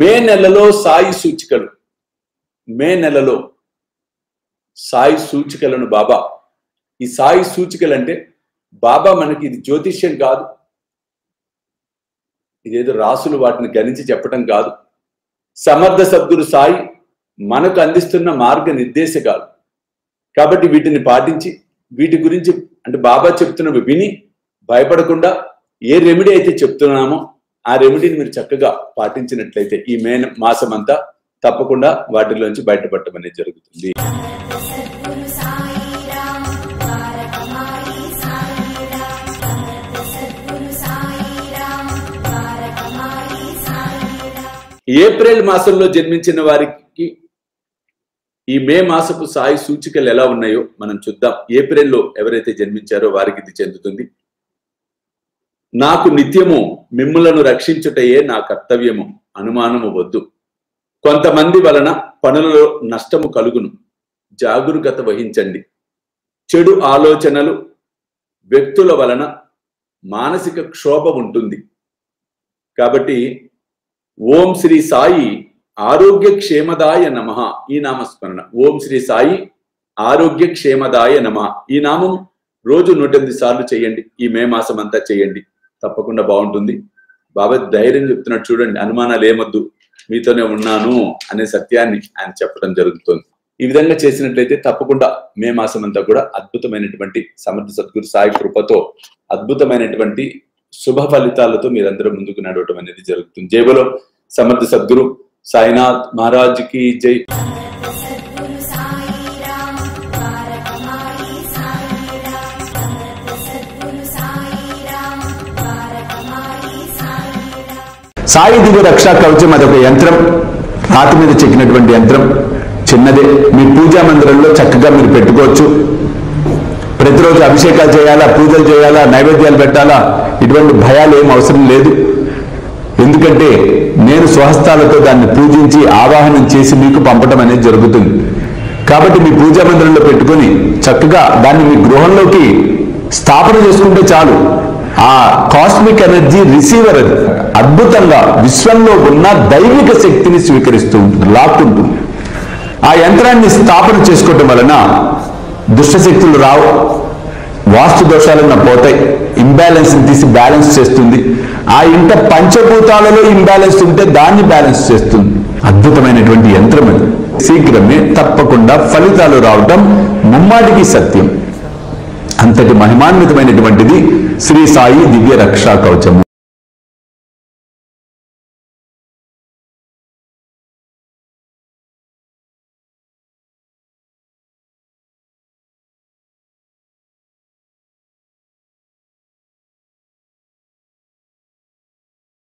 మే నెలలో సాయి సూచికలను బాబా ఈ సాయి సూచికలు అంటే బాబా మనకి ఇది జ్యోతిష్యం కాదు ఇదేదో రాసులు వాటిని గణించి చెప్పడం కాదు సమర్థ సద్గురు సాయి మనకు అందిస్తున్న మార్గనిర్దేశకాలు కాబట్టి వీటిని పాటించి వీటి గురించి అంటే బాబా చెప్తున్నవి విని భయపడకుండా ఏ రెమెడీ అయితే చెప్తున్నామో ఆ రెమెడీని మీరు చక్కగా పాటించినట్లయితే ఈ మే మాసమంతా తప్పకుండా వాటిలోంచి బయటపడటం అనేది జరుగుతుంది ఏప్రిల్ మాసంలో జన్మించిన వారికి ఈ మే మాసపు సాయి సూచికలు ఎలా ఉన్నాయో మనం చూద్దాం ఏప్రిల్లో ఎవరైతే జన్మించారో వారికి ఇది చెందుతుంది నాకు నిత్యము మిమ్ములను రక్షించుటయే నా కర్తవ్యము అనుమానము వద్దు కొంతమంది వలన పనులలో నష్టము కలుగును జాగరూకత వహించండి చెడు ఆలోచనలు వ్యక్తుల వలన మానసిక క్షోభం ఉంటుంది కాబట్టి ఓం శ్రీ సాయి ఆరోగ్య క్షేమదాయ నమః ఈ నామస్మరణ ఓం శ్రీ సాయి ఆరోగ్య క్షేమదాయ నమః ఈ నామం రోజు 108 సార్లు చేయండి ఈ మే మాసం అంతా చేయండి తప్పకుండా బాగుంటుంది బాబా ధైర్యం చెప్తున్నాడు చూడండి అనుమానాలు ఏమొద్దు మీతోనే ఉన్నాను అనే సత్యాన్ని ఆయన చెప్పడం జరుగుతుంది ఈ విధంగా చేసినట్లయితే తప్పకుండా మే మాసం అంతా కూడా అద్భుతమైనటువంటి సమర్థ సద్గురు సాయి కృపతో అద్భుతమైనటువంటి శుభ ఫలితాలతో మీరందరూ ముందుకు నడవటం అనేది జరుగుతుంది జై బలో సమర్థ సద్గురు సాయినాథ్ మహారాజ్ కి జై సాయి దివ్య రక్షా కవచం అదొక యంత్రం రాతి మీద చెక్కినటువంటి యంత్రం చిన్నదే మీ పూజా మందిరంలో చక్కగా మీరు పెట్టుకోవచ్చు ప్రతిరోజు అభిషేకాలు చేయాలా పూజలు చేయాలా నైవేద్యాలు పెట్టాలా ఇటువంటి భయాలు ఏం అవసరం లేదు ఎందుకంటే నేను స్వహస్తాలతో దాన్ని పూజించి ఆవాహనం చేసి మీకు పంపడం అనేది జరుగుతుంది కాబట్టి మీ పూజా మందిరంలో పెట్టుకొని చక్కగా దాన్ని మీ గృహంలోకి స్థాపన చేసుకుంటే చాలు ఆ కాస్మిక్ ఎనర్జీ రిసీవర్ అది అద్భుతంగా విశ్వంలో ఉన్న దైవిక శక్తిని స్వీకరిస్తూ ఉంటుంది లాక్కుంటుంది ఆ యంత్రాన్ని స్థాపన చేసుకోవటం వలన దుష్టశక్తులు రావు వాస్తు దోషాలన్న పోతాయి ఇంబ్యాలెన్స్ని తీసి బ్యాలెన్స్ చేస్తుంది ఆ ఇంట పంచభూతాలలో ఇంబ్యాలెన్స్ ఉంటే దాన్ని బ్యాలెన్స్ చేస్తుంది అద్భుతమైనటువంటి యంత్రం అది శీఘ్రమే తప్పకుండా ఫలితాలు రావటం ముమ్మాటికి సత్యం అంతటి మహిమాన్వితమైనటువంటిది శ్రీ సాయి దివ్య రక్షా కవచము